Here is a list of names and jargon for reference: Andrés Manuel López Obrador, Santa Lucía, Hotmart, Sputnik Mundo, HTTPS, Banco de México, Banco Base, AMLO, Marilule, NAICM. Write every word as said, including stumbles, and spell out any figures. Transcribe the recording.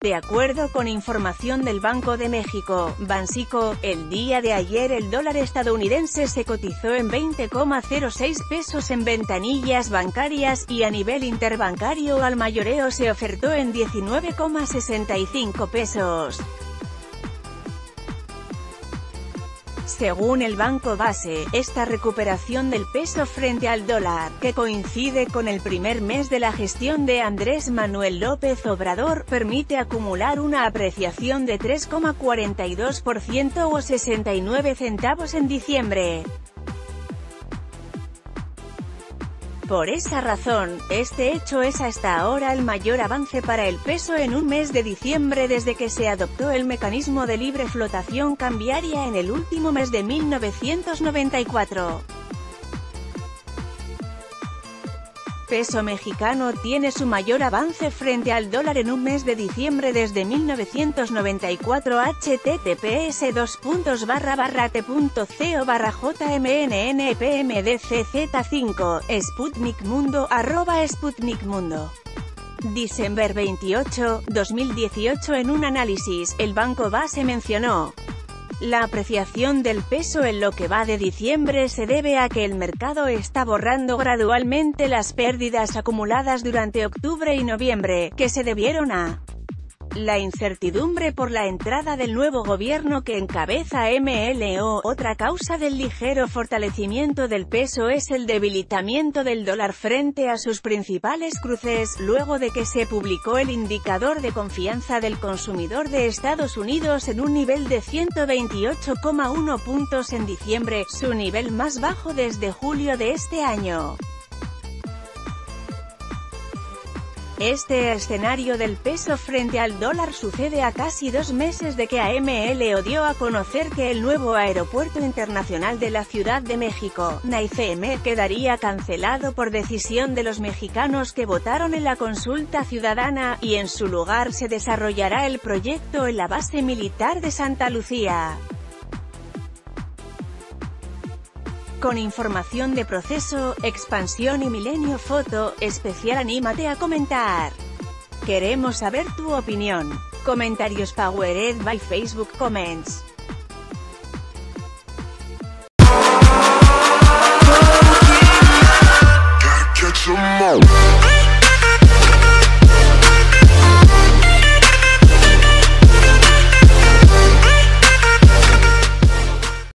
De acuerdo con información del Banco de México, Banxico, el día de ayer el dólar estadounidense se cotizó en veinte coma cero seis pesos en ventanillas bancarias, y a nivel interbancario al mayoreo se ofertó en diecinueve coma sesenta y cinco pesos. Según el Banco Base, esta recuperación del peso frente al dólar, que coincide con el primer mes de la gestión de Andrés Manuel López Obrador, permite acumular una apreciación de tres coma cuarenta y dos por ciento o sesenta y nueve centavos en diciembre. Por esa razón, este hecho es hasta ahora el mayor avance para el peso en un mes de diciembre desde que se adoptó el mecanismo de libre flotación cambiaria en el último mes de mil novecientos noventa y cuatro. Peso mexicano tiene su mayor avance frente al dólar en un mes de diciembre desde mil novecientos noventa y cuatro. H T T P S dos puntos barra barra t punto co barra j m n n p m d c z cinco Sputnik Mundo arroba Sputnik Mundo. Diciembre veintiocho, dos mil dieciocho. En un análisis, el Banco Base mencionó: la apreciación del peso en lo que va de diciembre se debe a que el mercado está borrando gradualmente las pérdidas acumuladas durante octubre y noviembre, que se debieron a la incertidumbre por la entrada del nuevo gobierno que encabeza M L O. Otra causa del ligero fortalecimiento del peso es el debilitamiento del dólar frente a sus principales cruces, luego de que se publicó el indicador de confianza del consumidor de Estados Unidos en un nivel de ciento veintiocho coma uno puntos en diciembre, su nivel más bajo desde julio de este año. Este escenario del peso frente al dólar sucede a casi dos meses de que A M L O dio a conocer que el nuevo Aeropuerto Internacional de la Ciudad de México, N A I C M, quedaría cancelado por decisión de los mexicanos que votaron en la consulta ciudadana, y en su lugar se desarrollará el proyecto en la base militar de Santa Lucía. Con información de Proceso, Expansión y Milenio Foto Especial. Anímate a comentar. Queremos saber tu opinión. Comentarios powered by Facebook Comments.